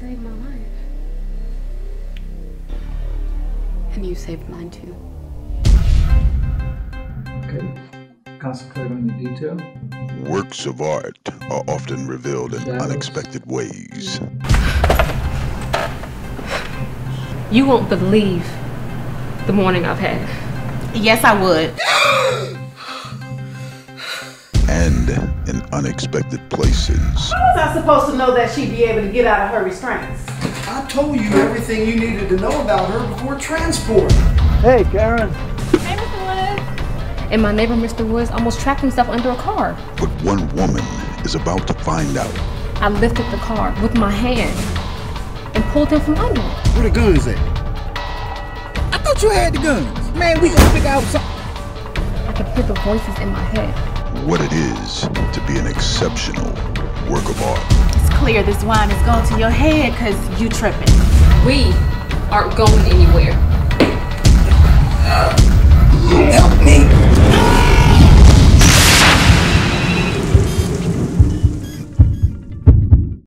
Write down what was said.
saved my life. And you saved mine too. Okay, concentrate on the detail. Works of art are often revealed in unexpected ways. You won't believe the morning I've had. Yes, I would. And in unexpected places. How was I supposed to know that she'd be able to get out of her restraints? I told you everything you needed to know about her before transport. Hey, Karen. Hey, Mr. Woods. And my neighbor, Mr. Woods, almost trapped himself under a car. But one woman is about to find out. I lifted the car with my hand and pulled him from under. Where the guns at? I thought you had the guns. Man, we gonna figure out something. I could hear the voices in my head. What it is to be an exceptional work of art. It's clear this wine is going to your head because you tripping. We aren't going anywhere.